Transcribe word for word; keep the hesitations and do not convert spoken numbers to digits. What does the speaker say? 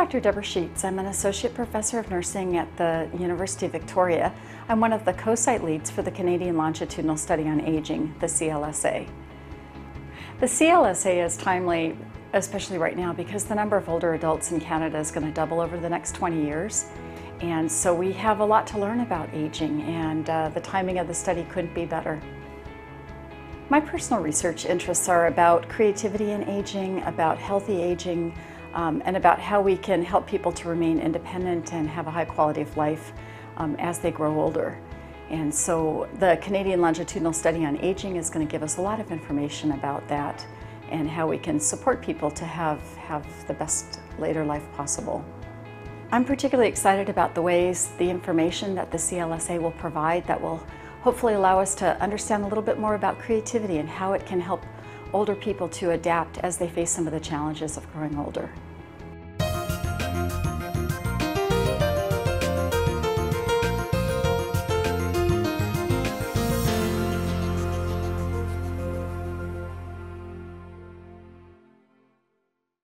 Doctor Debra Sheets. I'm an Associate Professor of Nursing at the University of Victoria. I'm one of the co-site leads for the Canadian Longitudinal Study on Aging, the C L S A. The C L S A is timely, especially right now, because the number of older adults in Canada is going to double over the next twenty years. And so we have a lot to learn about aging, and uh, the timing of the study couldn't be better. My personal research interests are about creativity in aging, about healthy aging, um, and about how we can help people to remain independent and have a high quality of life um, as they grow older. And so the Canadian Longitudinal Study on Aging is going to give us a lot of information about that and how we can support people to have, have the best later life possible. I'm particularly excited about the ways the information that the C L S A will provide that will hopefully allow us to understand a little bit more about creativity and how it can help older people to adapt as they face some of the challenges of growing older.